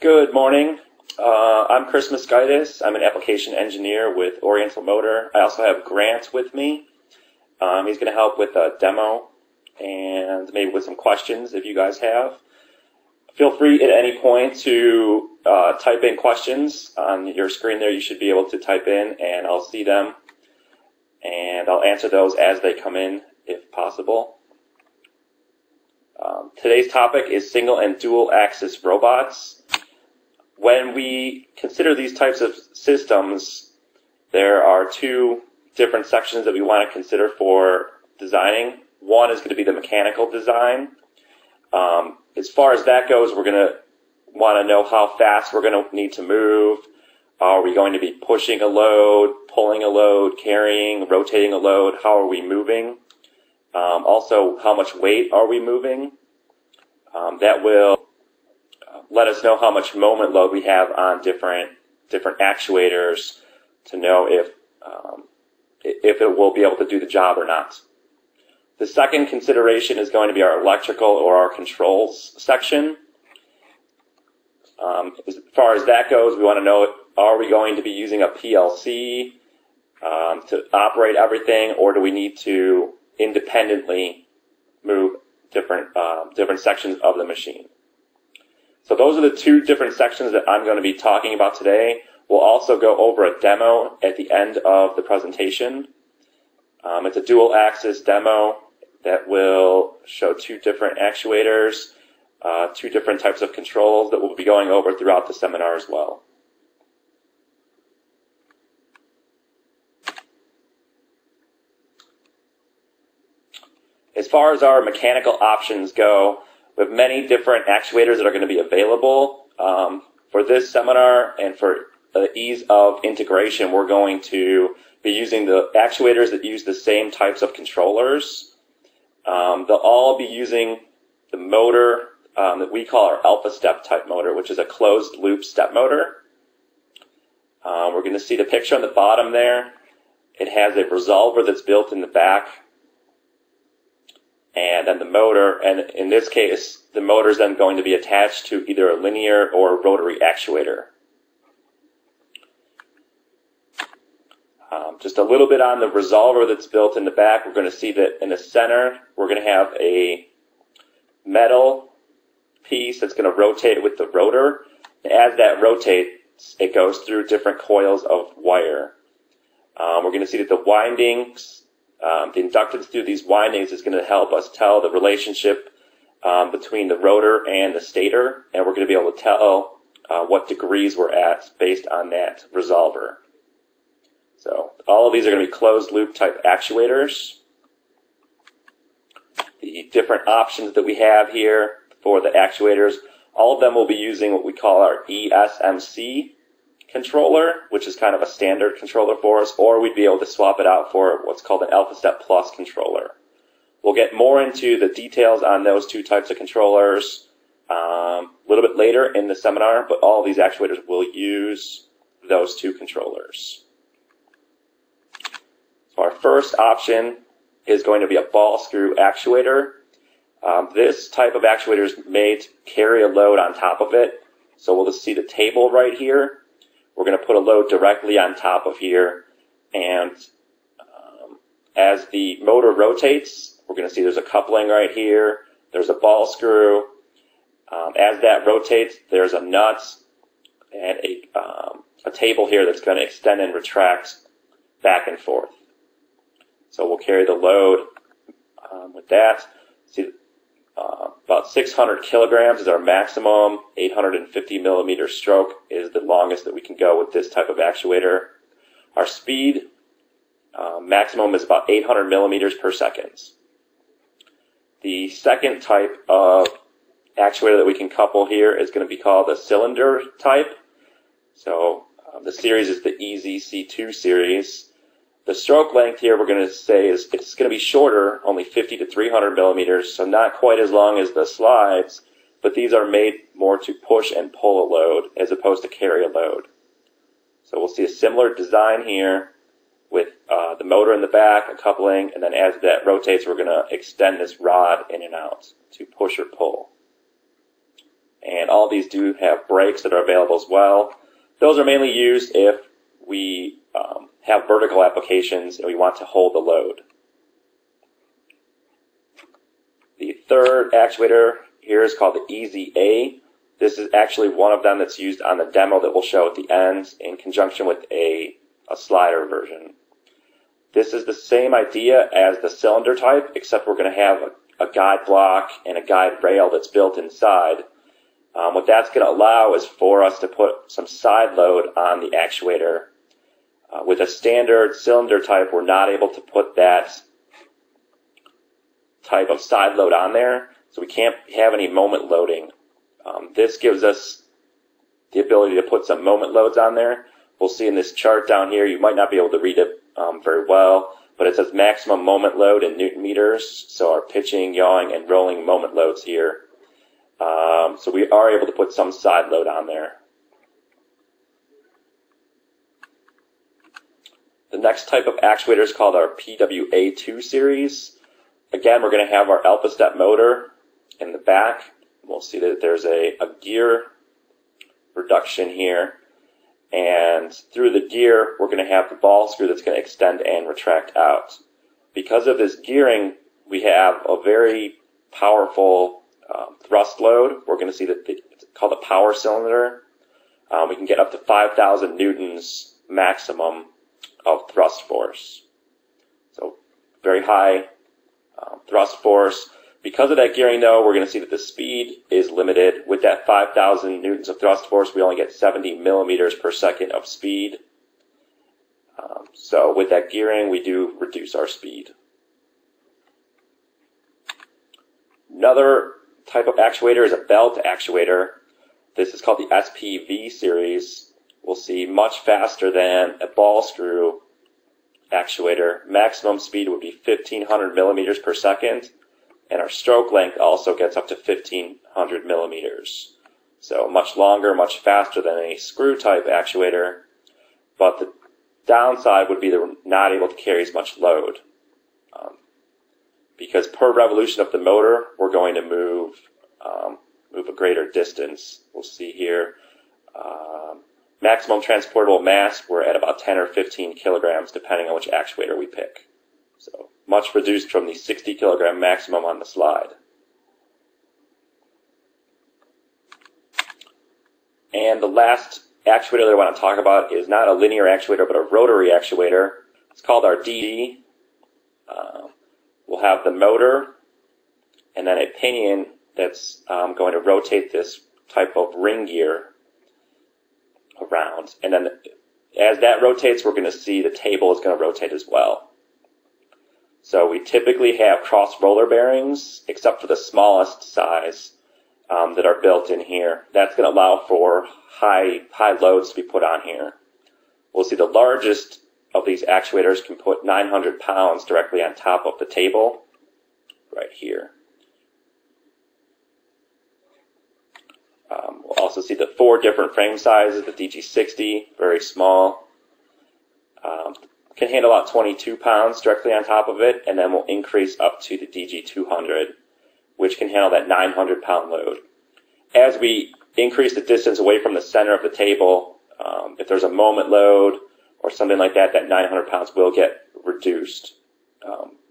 Good morning. I'm Chris Muskaitis. I'm an application engineer with Oriental Motor. I also have Grant with me. He's going to help with a demo and maybe with some questions if you guys have. Feel free at any point to type in questions on your screen there. You should be able to type in and I'll see them and I'll answer those as they come in if possible. Today's topic is single and dual axis robots. When we consider these types of systems, there are two different sections that we want to consider for designing. One is going to be the mechanical design. As far as that goes, we're going to want to know how fast we're going to need to move. Are we going to be pushing a load, pulling a load, carrying, rotating a load? How are we moving? Also, how much weight are we moving? That will let us know how much moment load we have on different actuators to know if it will be able to do the job or not. The second consideration is going to be our electrical or our controls section. As far as that goes, we want to know, are we going to be using a PLC to operate everything, or do we need to independently move different sections of the machine? So those are the two different sections that I'm going to be talking about today. We'll also go over a demo at the end of the presentation. It's a dual axis demo that will show two different actuators, two different types of controls that we'll be going over throughout the seminar as well. As far as our mechanical options go, we have many different actuators that are going to be available. For this seminar and for the ease of integration, we're going to be using the actuators that use the same types of controllers. They'll all be using the motor that we call our Alpha Step type motor, which is a closed loop step motor. We're going to see the picture on the bottom there. It has a resolver that's built in the back, and then the motor, and in this case, the motor is then going to be attached to either a linear or a rotary actuator. Just a little bit on the resolver that's built in the back. We're going to see that in the center, we're going to have a metal piece that's going to rotate with the rotor. As that rotates, it goes through different coils of wire. We're going to see that the windings, the inductance through these windings is going to help us tell the relationship between the rotor and the stator, and we're going to be able to tell what degrees we're at based on that resolver. So all of these are going to be closed loop type actuators. The different options that we have here for the actuators, all of them will be using what we call our ESMC controller, which is kind of a standard controller for us, or we'd be able to swap it out for what's called an Alpha Step Plus controller. We'll get more into the details on those two types of controllers a little bit later in the seminar, but all of these actuators will use those two controllers. So our first option is going to be a ball screw actuator. This type of actuator is made to carry a load on top of it. So we'll just see the table right here. We're going to put a load directly on top of here, and as the motor rotates, we're going to see there's a coupling right here, there's a ball screw. As that rotates, there's a nut and a table here that's going to extend and retract back and forth. So we'll carry the load with that. See, about 600 kilograms is our maximum. 850 millimeter stroke is the longest that we can go with this type of actuator. Our speed maximum is about 800 millimeters per second. The second type of actuator that we can couple here is going to be called a cylinder type. So the series is the EZC2 series. The stroke length here, we're going to say, is it's going to be shorter, only 50 to 300 millimeters, so not quite as long as the slides, but these are made more to push and pull a load as opposed to carry a load. So we'll see a similar design here with the motor in the back, a coupling, and then as that rotates, we're going to extend this rod in and out to push or pull. and all these do have brakes that are available as well. Those are mainly used if we have vertical applications and we want to hold the load. The third actuator here is called the EZA. This is actually one of them that's used on the demo that we'll show at the end in conjunction with a slider version. This is the same idea as the cylinder type, except we're going to have a guide block and a guide rail that's built inside. What that's going to allow is for us to put some side load on the actuator. With a standard cylinder type, we're not able to put that type of side load on there, so we can't have any moment loading. This gives us the ability to put some moment loads on there. We'll see in this chart down here, you might not be able to read it very well, but it says maximum moment load in newton meters, so our pitching, yawing, and rolling moment loads here. So we are able to put some side load on there. The next type of actuator is called our PWA2 series. Again, we're going to have our Alpha Step motor in the back. We'll see that there's a gear reduction here. And through the gear, we're going to have the ball screw that's going to extend and retract out. Because of this gearing, we have a very powerful thrust load. We're going to see that it's called a power cylinder. We can get up to 5,000 newtons maximum of thrust force. So very high thrust force. Because of that gearing, though, we're going to see that the speed is limited. With that 5,000 newtons of thrust force, we only get 70 millimeters per second of speed. So with that gearing, we do reduce our speed. Another type of actuator is a belt actuator. This is called the SPV series. We'll see much faster than a ball screw actuator. Maximum speed would be 1,500 millimeters per second. And our stroke length also gets up to 1,500 millimeters. So much longer, much faster than a screw type actuator. But the downside would be that we're not able to carry as much load. Because per revolution of the motor, we're going to move a greater distance. We'll see here. Maximum transportable mass, we're at about 10 or 15 kilograms, depending on which actuator we pick. So much reduced from the 60 kilogram maximum on the slide. And the last actuator that I want to talk about is not a linear actuator, but a rotary actuator. It's called our DD. We'll have the motor and then a pinion that's going to rotate this type of ring gear around. And then as that rotates, we're going to see the table is going to rotate as well. So we typically have cross roller bearings, except for the smallest size that are built in here. That's going to allow for high loads to be put on here. We'll see the largest of these actuators can put 900 pounds directly on top of the table right here. We'll also see the four different frame sizes. The DG60, very small. Can handle out 22 pounds directly on top of it, and then we'll increase up to the DG200, which can handle that 900 pound load. As we increase the distance away from the center of the table, if there's a moment load or something like that, that 900 pounds will get reduced.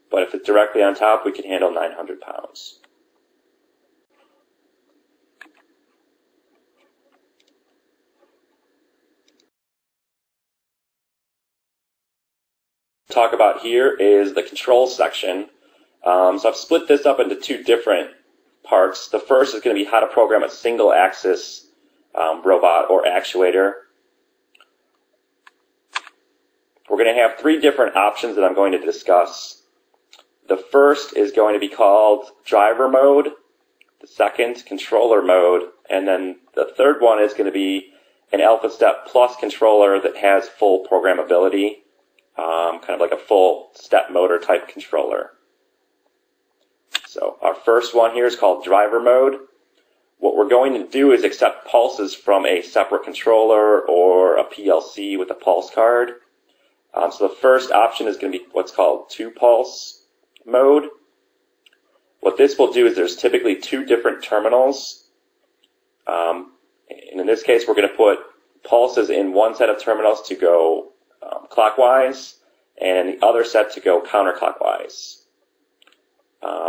But if it's directly on top, we can handle 900 pounds. Talk about here is the control section. So I've split this up into two different parts. The first is going to be how to program a single axis robot or actuator. We're going to have three different options that I'm going to discuss. The first is going to be called driver mode, the second controller mode, and then the third one is going to be an Alpha Step Plus controller that has full programmability. Kind of like a full step motor type controller. So our first one here is called driver mode. What we're going to do is accept pulses from a separate controller or a PLC with a pulse card. So the first option is going to be what's called two pulse mode. What this will do is there's typically two different terminals And in this case, we're going to put pulses in one set of terminals to go clockwise and the other set to go counterclockwise.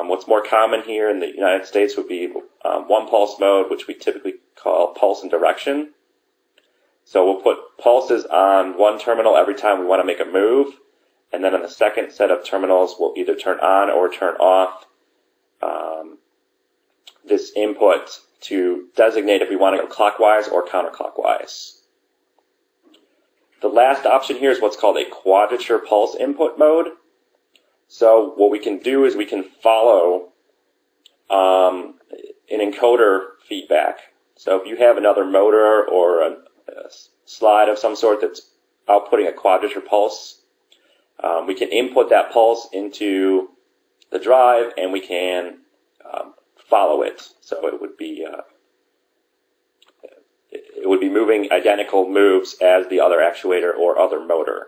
What's more common here in the United States would be one pulse mode, which we typically call pulse and direction. So we'll put pulses on one terminal every time we want to make a move, and then on the second set of terminals, we'll either turn on or turn off this input to designate if we want to go clockwise or counterclockwise. The last option here is what's called a quadrature pulse input mode. So what we can do is we can follow an encoder feedback. So if you have another motor or a slide of some sort that's outputting a quadrature pulse, we can input that pulse into the drive and we can follow it. So it would be moving identical moves as the other actuator or other motor.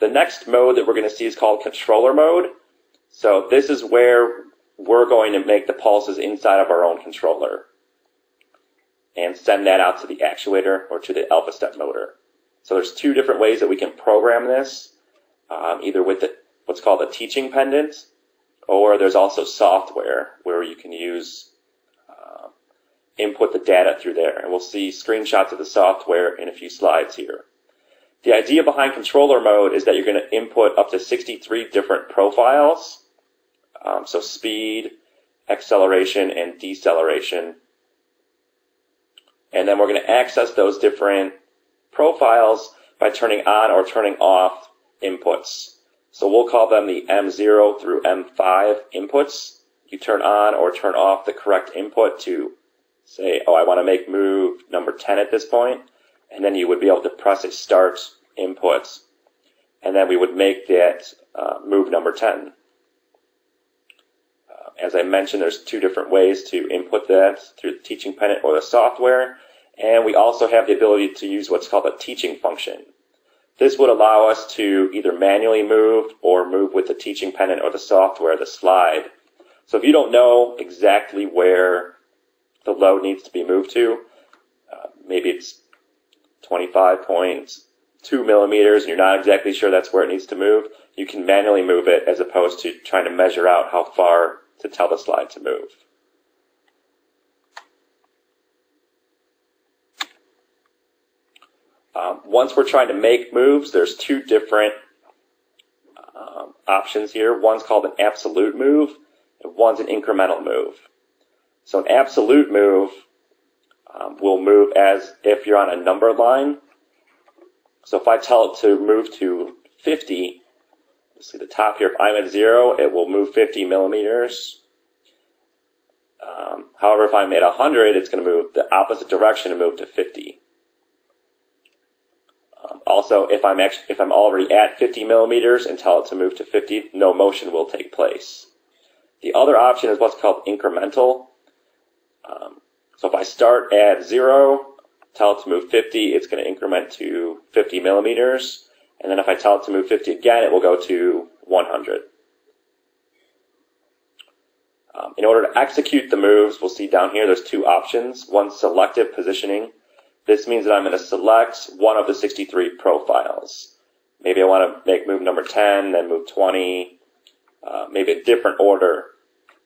The next mode that we're going to see is called controller mode. So this is where we're going to make the pulses inside of our own controller and send that out to the actuator or to the Alpha Step motor. So there's two different ways that we can program this, either with what's called a teaching pendant, or there's also software where you can use input the data through there. And we'll see screenshots of the software in a few slides here. The idea behind controller mode is that you're going to input up to 63 different profiles, so speed, acceleration, and deceleration. And then we're going to access those different profiles by turning on or turning off inputs. So we'll call them the M0 through M5 inputs. You turn on or turn off the correct input to say, oh, I want to make move number 10 at this point. And then you would be able to press a start input, and then we would make that move number 10. As I mentioned, there's two different ways to input that, through the teaching pendant or the software, and we also have the ability to use what's called a teaching function. This would allow us to either manually move or move with the teaching pendant or the software, the slide. So if you don't know exactly where the load needs to be moved to, maybe it's 25.2 millimeters, and you're not exactly sure that's where it needs to move, you can manually move it as opposed to trying to measure out how far to tell the slide to move. Once we're trying to make moves, there's two different options here. One's called an absolute move, and one's an incremental move. So an absolute move will move as if you're on a number line. So if I tell it to move to 50, let's see the top here, if I'm at 0, it will move 50 millimeters. However, if I'm at 100, it's going to move the opposite direction and move to 50. Also, if I'm already at 50 millimeters and tell it to move to 50, no motion will take place. The other option is what's called incremental. So if I start at 0, tell it to move 50, it's going to increment to 50 millimeters. And then if I tell it to move 50 again, it will go to 100. In order to execute the moves, we'll see down here there's two options. One's selective positioning. This means that I'm going to select one of the 63 profiles. Maybe I want to make move number 10, then move 20, maybe a different order.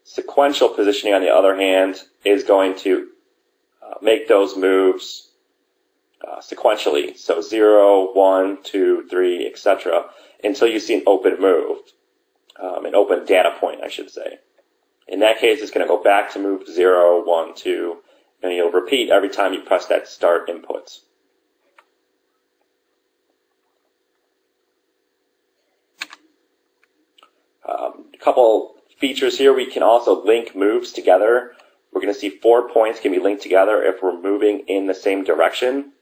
Sequential positioning, on the other hand, is going to make those moves sequentially, so 0, 1, 2, 3, etc., until you see an open move, an open data point, I should say. In that case, it's going to go back to move 0, 1, 2, and you'll repeat every time you press that start input. A couple features here, we can also link moves together. We're going to see 4 points can be linked together if we're moving in the same direction.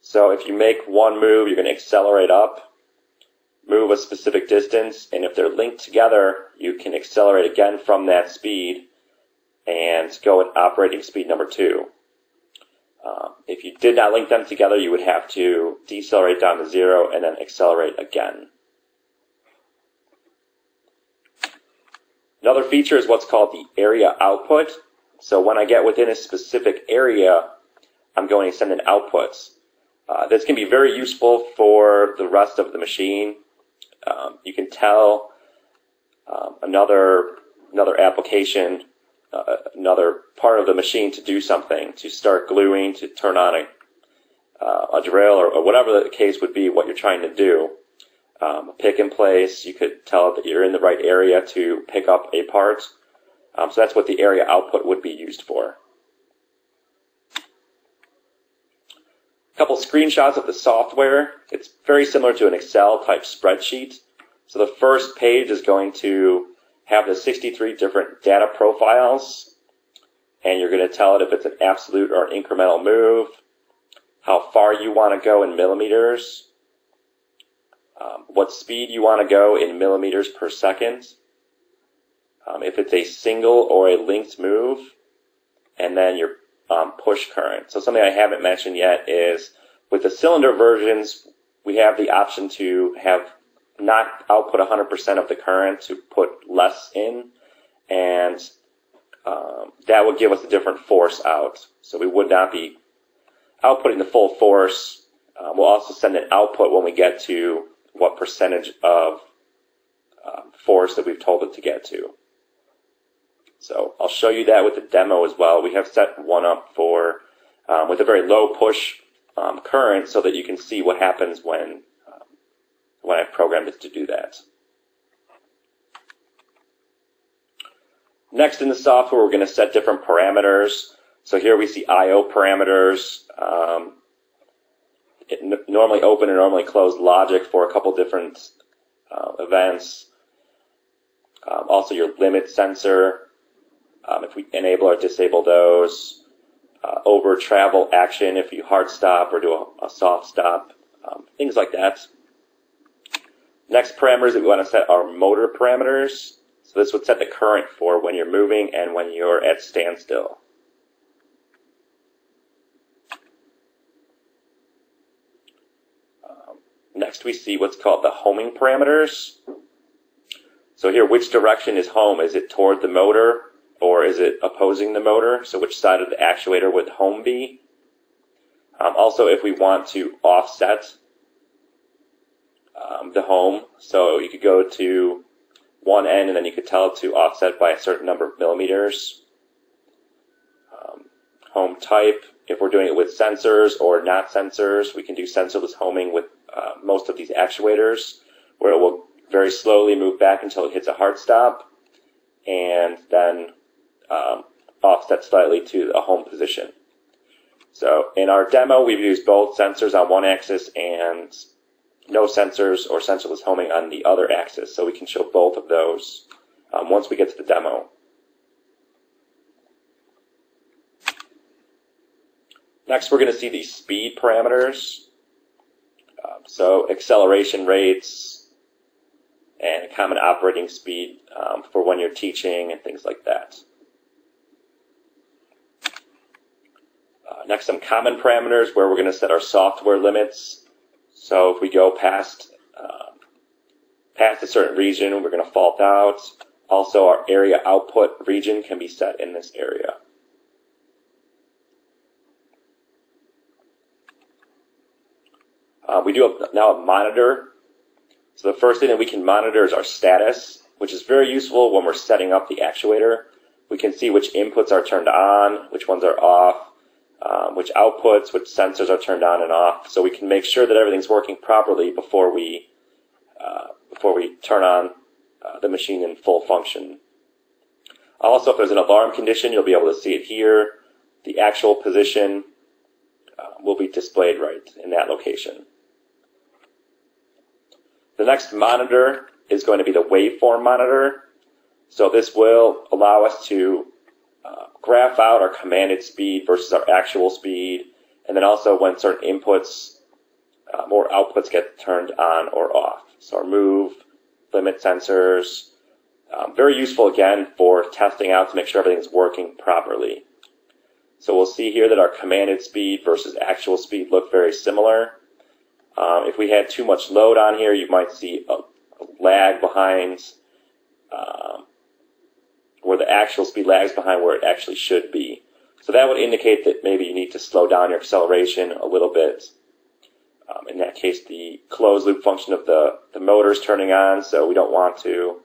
So if you make one move, you're going to accelerate up, move a specific distance, and if they're linked together, you can accelerate again from that speed and go at operating speed number 2. If you did not link them together, you would have to decelerate down to 0 and then accelerate again. Another feature is what's called the area output. So when I get within a specific area, I'm going to send in outputs. This can be very useful for the rest of the machine. You can tell another application, another part of the machine to do something, to start gluing, to turn on a drill or whatever the case would be, what you're trying to do. Pick in place, you could tell that you're in the right area to pick up a part. So that's what the area output would be used for. A couple screenshots of the software. It's very similar to an Excel type spreadsheet. So the first page is going to have the 63 different data profiles, and you're going to tell it if it's an absolute or an incremental move, how far you want to go in millimeters, what speed you want to go in millimeters per second, if it's a single or a linked move, and then your push current. So something I haven't mentioned yet is with the cylinder versions, we have the option to have not output 100% of the current, to put less in, and that would give us a different force out. So we would not be outputting the full force. We'll also send an output when we get to what percentage of force that we've told it to get to. So I'll show you that with the demo as well. We have set one up for with a very low push current, so that you can see what happens when I've programmed it to do that. Next in the software, we're going to set different parameters. So here we see I/O parameters, normally open and normally closed logic for a couple different events. Also your limit sensor, if we enable or disable those, over travel action if you hard stop or do a soft stop, things like that. Next parameters that we want to set are motor parameters. So this would set the current for when you're moving and when you're at standstill. Next we see what's called the homing parameters. So here, which direction is home? Is it toward the motor or is it opposing the motor? So which side of the actuator would home be? Also, if we want to offset the home, so you could go to one end and then you could tell it to offset by a certain number of millimeters. Home type, if we're doing it with sensors or not sensors, we can do sensorless homing with most of these actuators, where it will very slowly move back until it hits a hard stop and then offset slightly to the home position. So in our demo, we've used both sensors on one axis and no sensors or sensorless homing on the other axis, so we can show both of those once we get to the demo. Next, we're going to see the speed parameters, so acceleration rates and common operating speed for when you're teaching and things like that. Next, some common parameters where we're going to set our software limits. So if we go past a certain region, we're going to fault out. Also, our area output region can be set in this area. We do have now a monitor. So the first thing that we can monitor is our status, which is very useful when we're setting up the actuator. We can see which inputs are turned on, which ones are off, which outputs, which sensors are turned on and off, so we can make sure that everything's working properly before we turn on the machine in full function. Also, if there's an alarm condition, you'll be able to see it here. The actual position will be displayed right in that location. The next monitor is going to be the waveform monitor. So this will allow us to graph out our commanded speed versus our actual speed, and then also when certain inputs or outputs get turned on or off. So our move, limit sensors, very useful again for testing out to make sure everything's working properly. So we'll see here that our commanded speed versus actual speed look very similar. If we had too much load on here, you might see a lag behind where the actual speed lags behind where it actually should be. So that would indicate that maybe you need to slow down your acceleration a little bit. In that case, the closed loop function of the motor is turning on, so we don't want to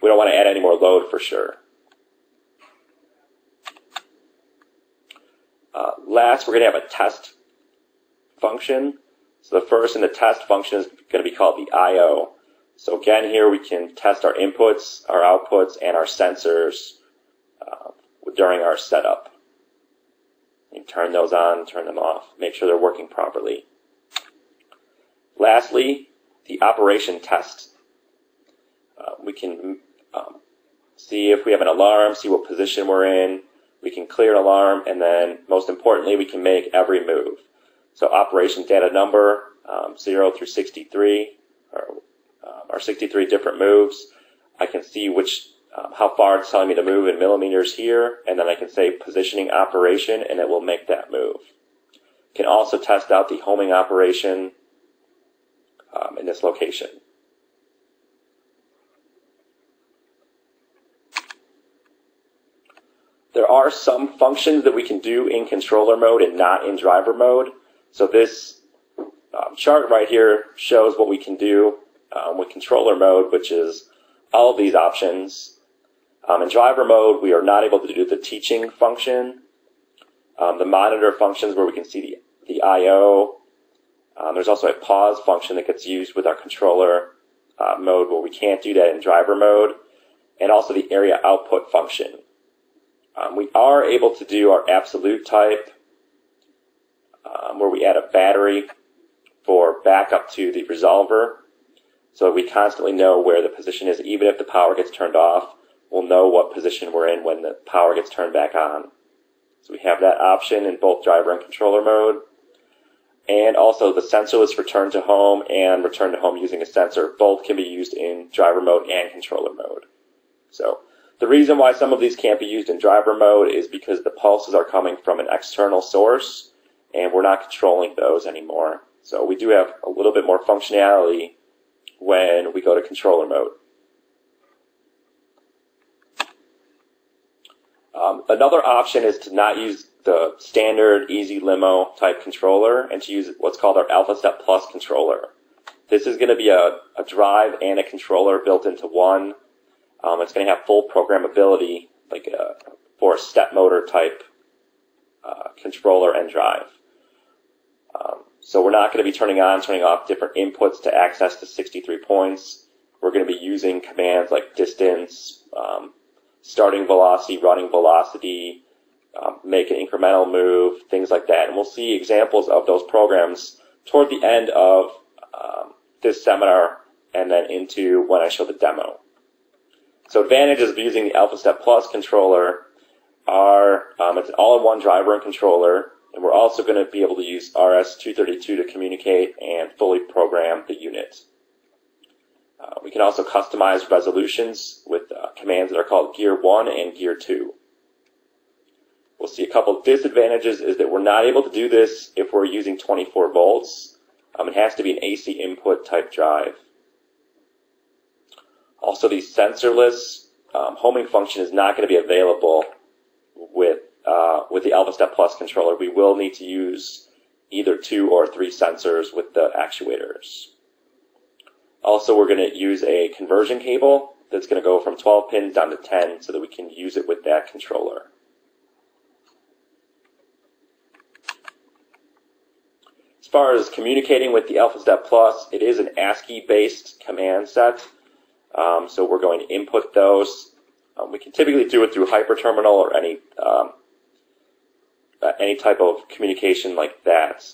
add any more load for sure. Last, we're going to have a test function. So the first in the test function is going to be called the I.O. So again, here we can test our inputs, our outputs, and our sensors during our setup. You can turn those on, turn them off, make sure they're working properly. Lastly, the operation test. We can see if we have an alarm, see what position we're in. We can clear an alarm, and then most importantly, we can make every move. So operation data number, 0 through 63, or 63 different moves. I can see which how far it's telling me to move in millimeters here, and then I can say positioning operation, and it will make that move. Can also test out the homing operation in this location. There are some functions that we can do in controller mode and not in driver mode. So this chart right here shows what we can do with controller mode, which is all of these options. In driver mode, we are not able to do the teaching function, the monitor functions where we can see the I.O. There's also a pause function that gets used with our controller mode where we can't do that in driver mode, and also the area output function. We are able to do our absolute type, where we add a battery for backup to the resolver, so we constantly know where the position is. Even if the power gets turned off, we'll know what position we're in when the power gets turned back on. So we have that option in both driver and controller mode. And also the sensorless return to home and return to home using a sensor. Both can be used in driver mode and controller mode. So the reason why some of these can't be used in driver mode is because the pulses are coming from an external source and we're not controlling those anymore. So we do have a little bit more functionality when we go to controller mode. Another option is to not use the standard EZ Limo type controller and to use what's called our Alpha Step Plus controller. This is going to be a drive and a controller built into one. It's going to have full programmability like for a step motor type controller and drive. So we're not going to be turning on, turning off different inputs to access the 63 points. We're going to be using commands like distance, starting velocity, running velocity, make an incremental move, things like that. And we'll see examples of those programs toward the end of this seminar and then into when I show the demo. So advantages of using the Alpha Step Plus controller are it's an all-in-one driver and controller, and we're also going to be able to use RS-232 to communicate and fully program the unit. We can also customize resolutions with commands that are called Gear 1 and Gear 2. We'll see a couple of disadvantages is that we're not able to do this if we're using 24 volts. It has to be an AC input type drive. Also, the sensorless homing function is not going to be available with the Alpha Step Plus controller. We will need to use either 2 or 3 sensors with the actuators. Also, we're going to use a conversion cable that's going to go from 12 pins down to 10 so that we can use it with that controller. As far as communicating with the Alpha Step Plus, it is an ASCII-based command set. So we're going to input those. We can typically do it through hyperterminal or any type of communication like that.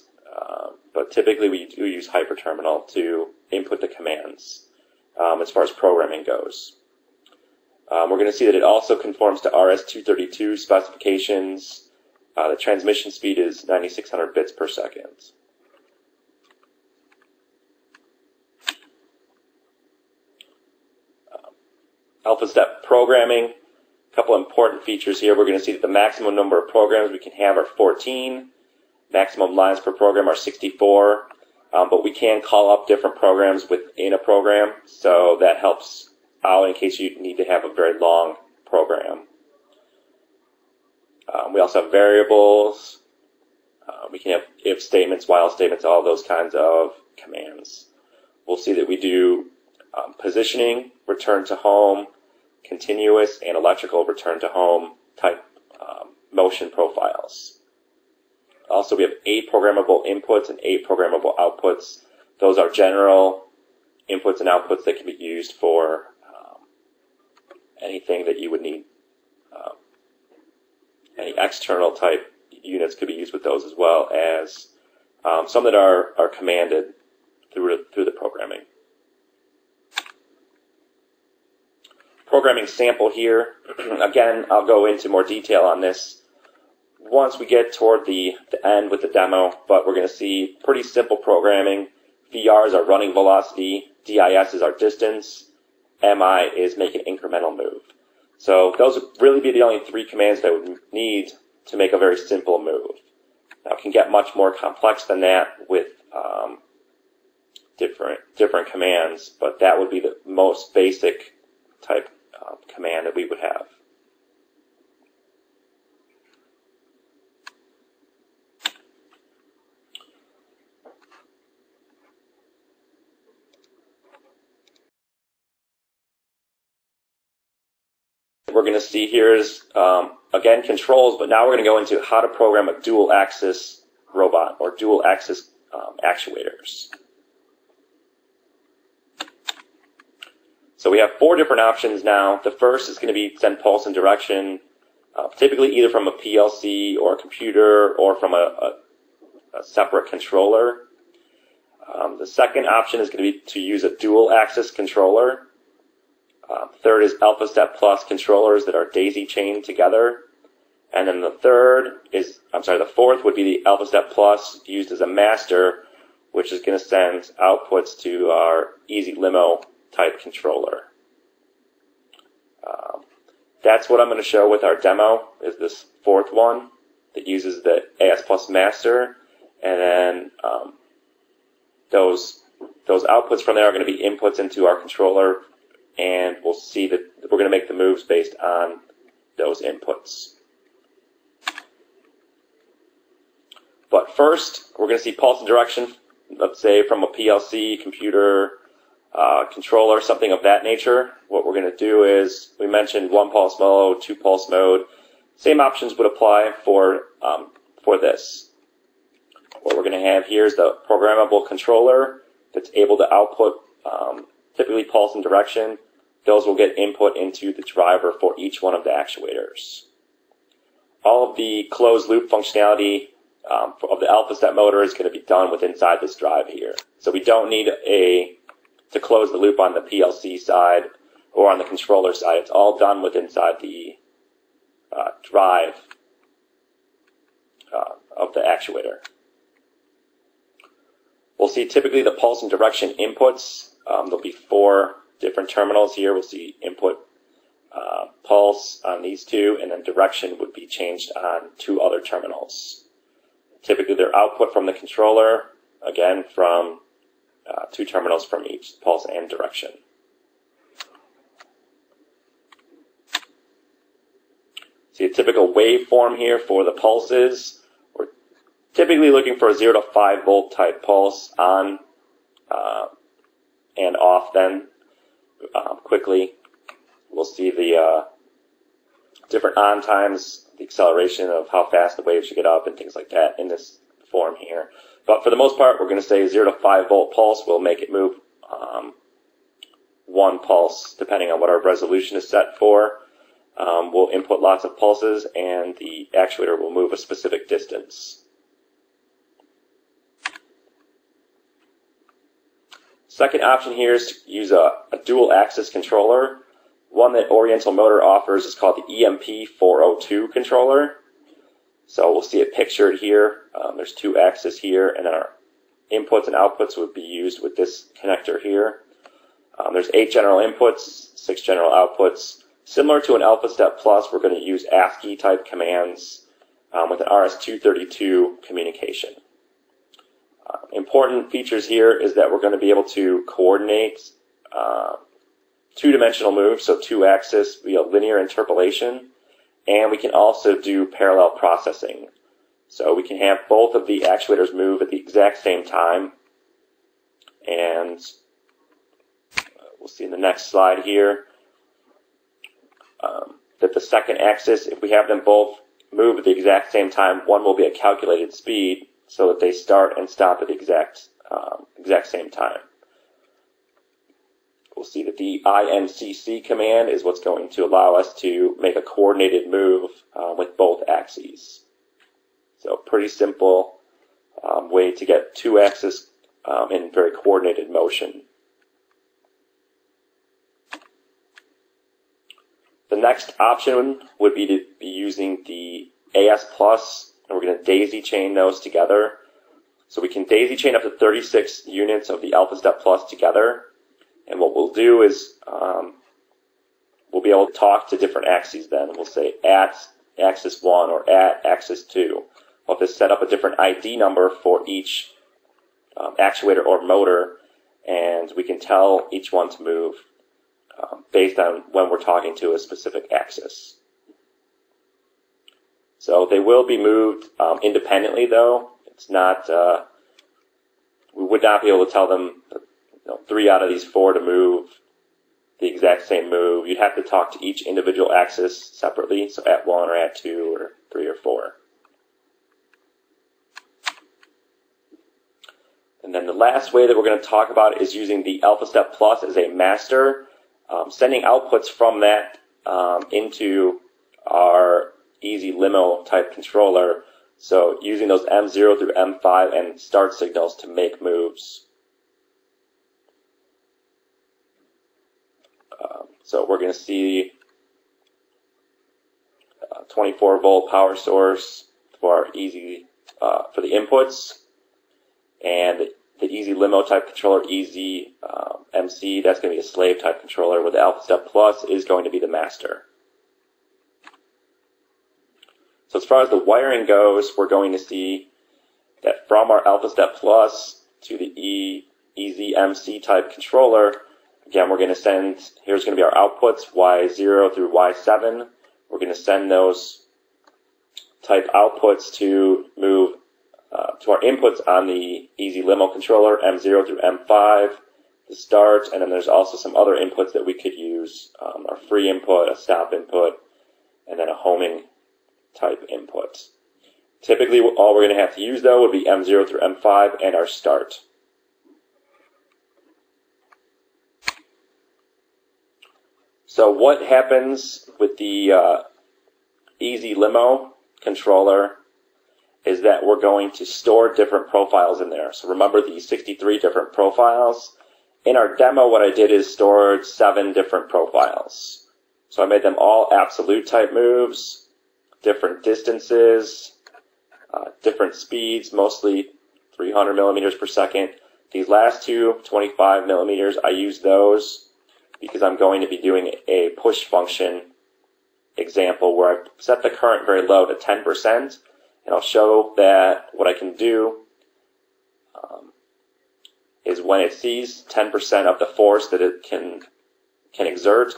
But typically we do use hyperterminal to input the commands as far as programming goes. We're going to see that it also conforms to RS-232 specifications. The transmission speed is 9600 bits per second. Alpha Step programming, a couple important features here. We're going to see that the maximum number of programs we can have are 14, maximum lines per program are 64, but we can call up different programs within a program, so that helps out in case you need to have a very long program. We also have variables. We can have if statements, while statements, all those kinds of commands. We'll see that we do positioning, return to home, continuous and electrical return to home type motion profiles. Also, we have 8 programmable inputs and 8 programmable outputs. Those are general inputs and outputs that can be used for anything that you would need. Any external type units could be used with those, as well as some that are commanded through the programming. Programming sample here. Again, I'll go into more detail on this once we get toward the end with the demo, but we're going to see pretty simple programming. VR is our running velocity, DIS is our distance, MI is make an incremental move. So those would really be the only 3 commands that would need to make a very simple move. Now it can get much more complex than that with different commands, but that would be the most basic type command that we would have. We're going to see here is, again, controls, but now we're going to go into how to program a dual-axis robot or dual-axis actuators. So we have 4 different options now. The first is going to be send pulse and direction, typically either from a PLC or a computer or from a separate controller. The second option is going to be to use a dual-axis controller. Third is Alpha Step Plus controllers that are daisy chained together. And then the fourth would be the Alpha Step Plus used as a master, which is going to send outputs to our EZ Limo type controller. That's what I'm going to show with our demo, is this fourth one that uses the AS Plus master, and then those outputs from there are going to be inputs into our controller. And we'll see that we're going to make the moves based on those inputs. But first, we're going to see pulse and direction, let's say from a PLC, computer, controller, something of that nature. What we're going to do is, we mentioned 1-pulse mode, 2-pulse mode. Same options would apply for this. What we're going to have here is the programmable controller that's able to output typically pulse and direction. Those will get input into the driver for each one of the actuators. All of the closed loop functionality of the Alpha Step motor is going to be done with inside this drive here. So we don't need to close the loop on the PLC side or on the controller side. It's all done with inside the drive of the actuator. We'll see typically the pulse and direction inputs. There'll be 4 different terminals here. We'll see input pulse on these 2, and then direction would be changed on 2 other terminals. Typically, their output from the controller, again, from 2 terminals from each, pulse and direction. See a typical waveform here for the pulses. We're typically looking for a 0 to 5 volt type pulse on and off then quickly. We'll see the different on times, the acceleration of how fast the wave should get up and things like that in this form here. But for the most part, we're going to say 0 to 5 volt pulse. We'll make it move 1 pulse depending on what our resolution is set for. We'll input lots of pulses and the actuator will move a specific distance. Second option here is to use a dual-axis controller. One that Oriental Motor offers is called the EMP402 controller. So we'll see it pictured here. There's 2 axes here, and then our inputs and outputs would be used with this connector here. There's 8 general inputs, 6 general outputs. Similar to an Alpha Step Plus, we're going to use ASCII type commands with an RS-232 communication. Important features here is that we're going to be able to coordinate two-dimensional move, so two-axis, linear interpolation, and we can also do parallel processing. So we can have both of the actuators move at the exact same time. And we'll see in the next slide here that the second axis, if we have them both move at the exact same time, one will be at calculated speed so that they start and stop at the exact same time. We'll see that the INCC command is what's going to allow us to make a coordinated move with both axes. So pretty simple way to get two axes in very coordinated motion. The next option would be to be using the AS Plus, and we're going to daisy chain those together. So we can daisy chain up to 36 units of the Alpha Step Plus together. And what we'll do is we'll be able to talk to different axes then. We'll say at axis 1 or at axis 2. We'll have to set up a different ID number for each actuator or motor, and we can tell each one to move based on when we're talking to a specific axis. So they will be moved independently, though. It's not, we would not be able to tell them that, three out of these four to move the exact same move. You'd have to talk to each individual axis separately, so at 1 or at 2 or 3 or 4. And then the last way that we're going to talk about is using the Alpha Step Plus as a master, sending outputs from that into our EZ Limo type controller, so using those M0 through M5 and start signals to make moves. So we're going to see a 24-volt power source for our EZ, for the inputs, and the EZ Limo type controller, EZMC, that's going to be a slave type controller, where the Alpha Step Plus is going to be the master. So as far as the wiring goes, we're going to see that from our Alpha Step Plus to the EZMC type controller, again, we're going to send, here's going to be our outputs, Y0 through Y7. We're going to send those type outputs to move to our inputs on the EZ Limo controller, M0 through M5, the start, and then there's also some other inputs that we could use, our free input, a stop input, and then a homing type input. Typically, all we're going to have to use, though, would be M0 through M5 and our start. So what happens with the EZ Limo controller is that we're going to store different profiles in there. So remember the 63 different profiles. In our demo, what I did is stored 7 different profiles. So I made them all absolute type moves, different distances, different speeds, mostly 300 millimeters per second. These last two, 25 millimeters, I used those because I'm going to be doing a push function example where I've set the current very low to 10%, and I'll show that what I can do is when it sees 10% of the force that it can exert,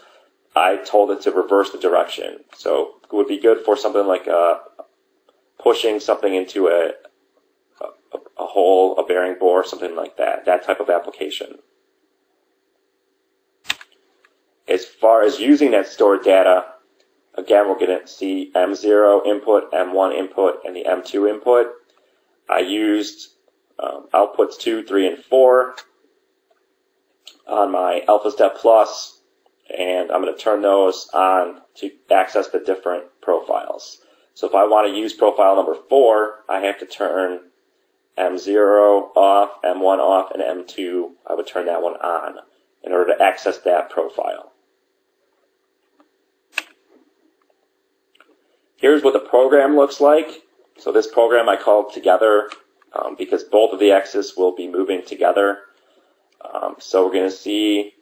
I told it to reverse the direction. So it would be good for something like pushing something into a hole, a bearing bore, something like that, that type of application. As far as using that stored data, again, we're going to see M0 input, M1 input, and the M2 input. I used outputs 2, 3, and 4 on my Alpha Step Plus, and I'm going to turn those on to access the different profiles. So if I want to use profile number 4, I have to turn M0 off, M1 off, and M2, I would turn that one on in order to access that profile. Here's what the program looks like. So this program I called together because both of the axes will be moving together. So we're going to see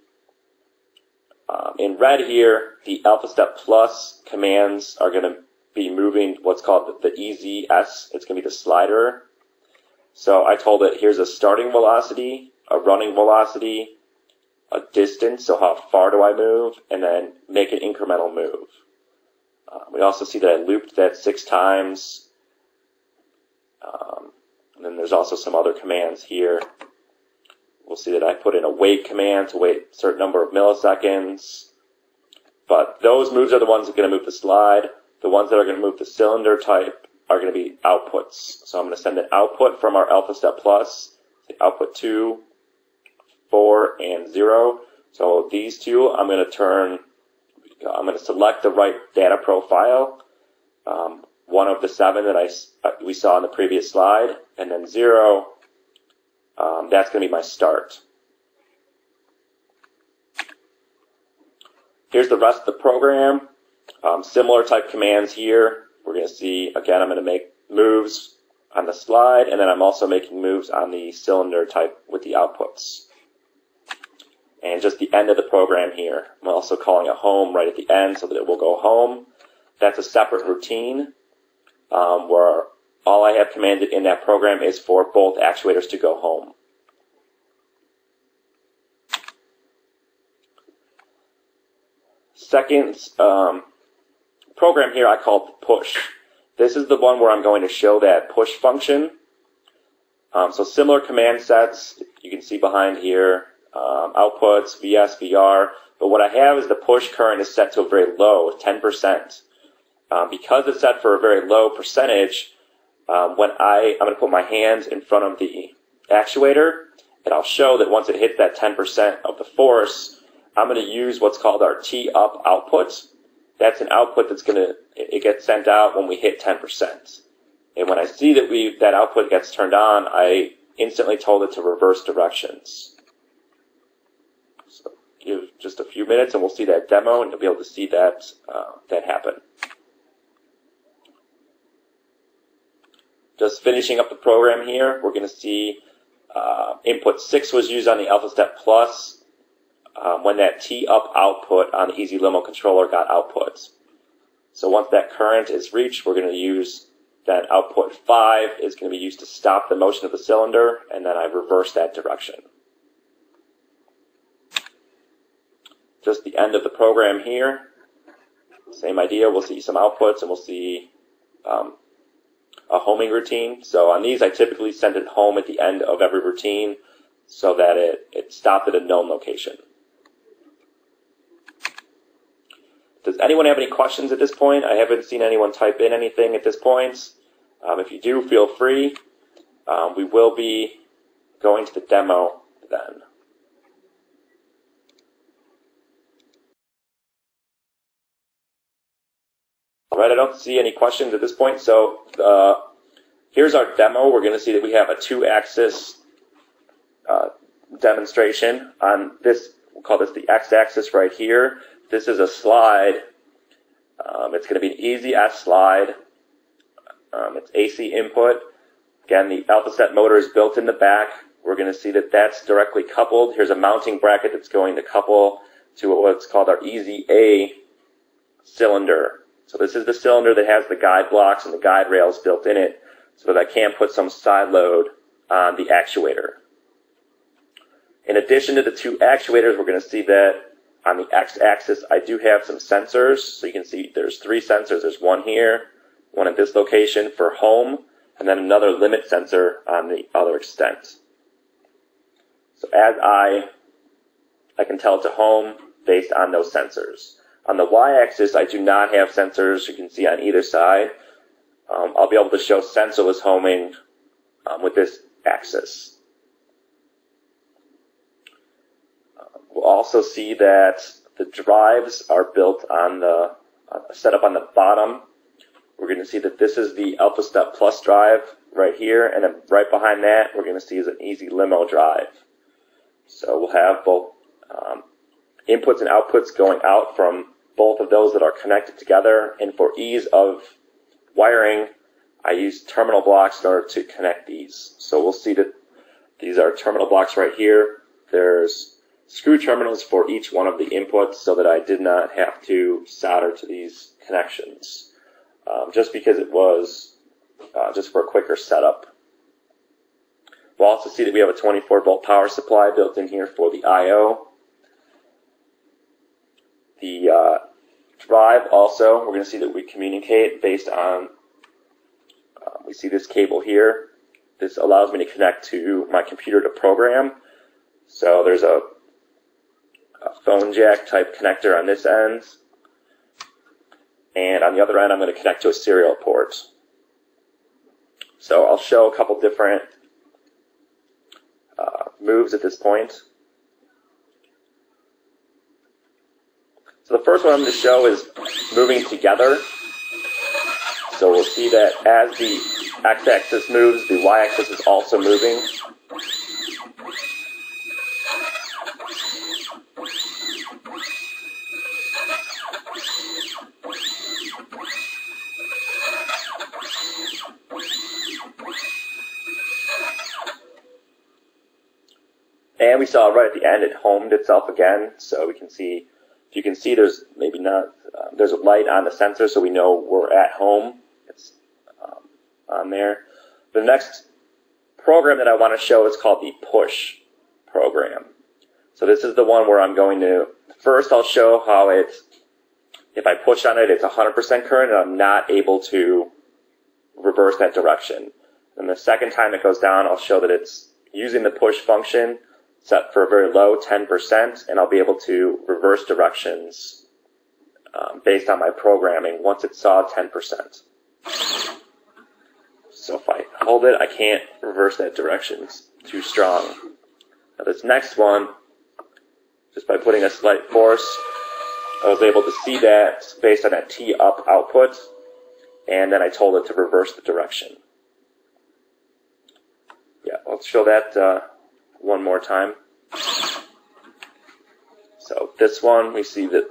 in red here, the Alpha Step Plus commands are going to be moving what's called the EZS. It's going to be the slider. So I told it here's a starting velocity, a running velocity, a distance, so how far do I move, and then make an incremental move. We also see that I looped that 6 times. And then there's also some other commands here. We'll see that I put in a wait command to wait a certain number of milliseconds. But those moves are the ones that are going to move the slide. The ones that are going to move the cylinder type are going to be outputs. So I'm going to send an output from our Alpha Step Plus, output 2, 4, and 0. So these two, I'm going to turn, I'm going to select the right data profile, one of the 7 that we saw in the previous slide, and then 0, that's going to be my start. Here's the rest of the program. Similar type commands here. We're going to see, again, I'm going to make moves on the slide, and then I'm also making moves on the cylinder type with the outputs. And just the end of the program here. I'm also calling it home right at the end so that it will go home. That's a separate routine where all I have commanded in that program is for both actuators to go home. Second program here I call push. This is the one where I'm going to show that push function. So similar command sets you can see behind here. Outputs, VS, VR, but what I have is the push current is set to a very low, 10%. Because it's set for a very low percentage, when I'm going to put my hands in front of the actuator, and I'll show that once it hits that 10% of the force, I'm going to use what's called our T-up output. That's an output that's going to, it gets sent out when we hit 10%. And when I see that that output gets turned on, I instantly told it to reverse directions. Give just a few minutes and we'll see that demo and you'll be able to see that that happen. Just finishing up the program here, we're going to see input 6 was used on the Alpha Step Plus when that T-up output on the EZ Limo controller got outputs. So once that current is reached, we're going to use that output 5 is going to be used to stop the motion of the cylinder, and then I reverse that direction. Just the end of the program here. Same idea, we'll see some outputs and we'll see a homing routine. So on these I typically send it home at the end of every routine so that it stopped at a known location. Does anyone have any questions at this point? I haven't seen anyone type in anything at this point. If you do, feel free. We will be going to the demo then. Alright, I don't see any questions at this point, so here's our demo. We're going to see that we have a 2-axis demonstration on this. We'll call this the x-axis right here. This is a slide. It's going to be an EZS slide. It's AC input. Again, the Alpha Step motor is built in the back. We're going to see that that's directly coupled. Here's a mounting bracket that's going to couple to what's called our EZA cylinder. So this is the cylinder that has the guide blocks and the guide rails built in it so that I can put some side load on the actuator. In addition to the 2 actuators, we're going to see that on the x-axis I do have some sensors. So you can see there's 3 sensors. There's one here, one at this location for home, and then another limit sensor on the other extent. So as I can tell to home based on those sensors. On the y-axis, I do not have sensors you can see on either side. I'll be able to show sensorless homing with this axis. We'll also see that the drives are built on the set up on the bottom. We're going to see that this is the Alpha Step Plus drive right here, and then right behind that, we're going to see is an EZ Limo drive. So we'll have both inputs and outputs going out from both of those that are connected together, and for ease of wiring, I use terminal blocks in order to connect these. So we'll see that these are terminal blocks right here. There's screw terminals for each one of the inputs so that I did not have to solder to these connections, just because it was just for a quicker setup. We'll also see that we have a 24-volt power supply built in here for the I.O. The drive also, we're going to see that we communicate based on, we see this cable here. This allows me to connect to my computer to program. So there's a phone jack type connector on this end. And on the other end, I'm going to connect to a serial port. So I'll show a couple different moves at this point. So the first one I'm going to show is moving together. So we'll see that as the x-axis moves, the y-axis is also moving. And we saw right at the end it homed itself again, so we can see, if you can see there's maybe not, there's a light on the sensor so we know we're at home. It's on there. The next program that I want to show is called the push program. So this is the one where I'm going to, first I'll show how it's, if I push on it, it's 100% current and I'm not able to reverse that direction. And the second time it goes down, I'll show that it's using the push function, set for a very low 10%, and I'll be able to reverse directions based on my programming once it saw 10%. So if I hold it, I can't reverse that direction. It's too strong. Now this next one, just by putting a slight force, I was able to see that based on that T-up output, and then I told it to reverse the direction. Yeah, I'll show that one more time. So this one, we see that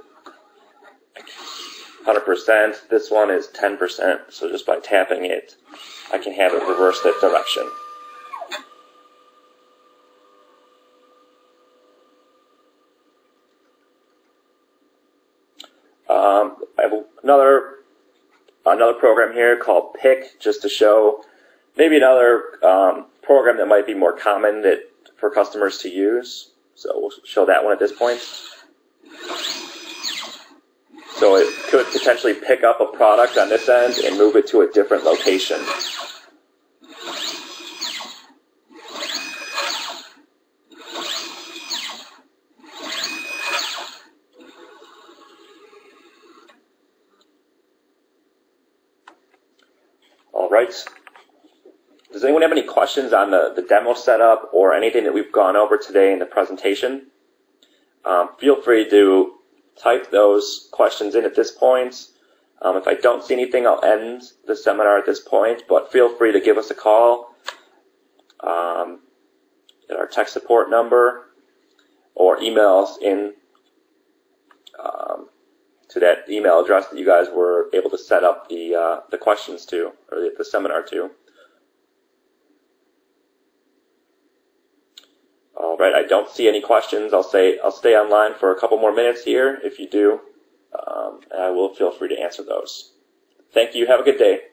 100%. This one is 10%. So just by tapping it, I can have it reverse that direction. I have another program here called PIC, just to show maybe another program that might be more common that for customers to use. So we'll show that one at this point. So it could potentially pick up a product on this end and move it to a different location. All right. Does anyone have any questions on the demo setup or anything that we've gone over today in the presentation? Feel free to type those questions in at this point. If I don't see anything, I'll end the seminar at this point, but feel free to give us a call at our tech support number or email us in to that email address that you guys were able to set up the questions to, or the seminar to. All right, I don't see any questions. I'll stay online for a couple more minutes here if you do, and I will feel free to answer those. Thank you. Have a good day.